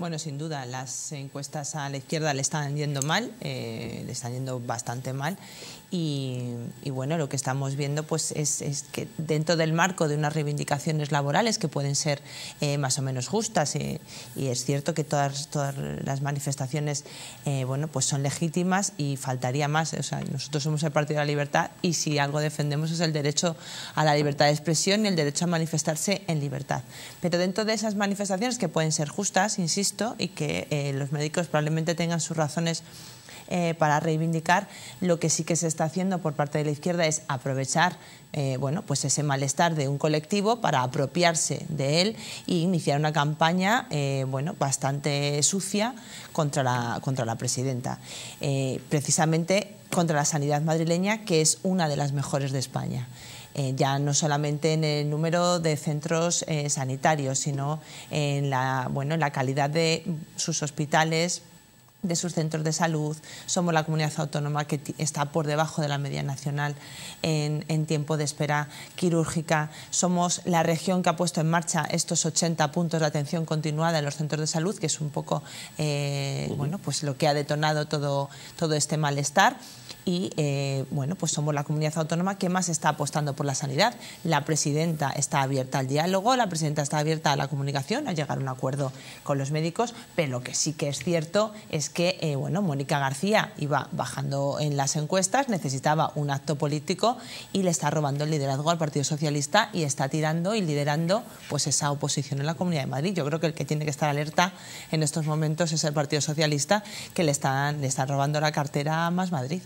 Bueno, sin duda, las encuestas a la izquierda le están yendo mal, le están yendo bastante mal, y bueno, lo que estamos viendo pues es que dentro del marco de unas reivindicaciones laborales que pueden ser más o menos justas, y es cierto que todas las manifestaciones bueno, pues son legítimas y faltaría más. O sea, nosotros somos el Partido de la Libertad y si algo defendemos es el derecho a la libertad de expresión y el derecho a manifestarse en libertad. Pero dentro de esas manifestaciones que pueden ser justas, insisto, y que los médicos probablemente tengan sus razones para reivindicar, lo que sí que se está haciendo por parte de la izquierda es aprovechar bueno, pues ese malestar de un colectivo para apropiarse de él e iniciar una campaña bueno, bastante sucia contra la presidenta, precisamente contra la sanidad madrileña, que es una de las mejores de España. Ya no solamente en el número de centros sanitarios, sino en la, bueno, en la calidad de sus hospitales, de sus centros de salud. Somos la comunidad autónoma que está por debajo de la media nacional en tiempo de espera quirúrgica. Somos la región que ha puesto en marcha estos 80 puntos de atención continuada en los centros de salud, que es un poco bueno, pues lo que ha detonado todo este malestar. Y bueno, pues somos la comunidad autónoma que más está apostando por la sanidad. La presidenta está abierta al diálogo, la presidenta está abierta a la comunicación, a llegar a un acuerdo con los médicos, pero lo que sí que es cierto es que bueno, Mónica García iba bajando en las encuestas, necesitaba un acto político y le está robando el liderazgo al Partido Socialista y está tirando y liderando pues esa oposición en la Comunidad de Madrid. Yo creo que el que tiene que estar alerta en estos momentos es el Partido Socialista, que le están robando la cartera a Más Madrid.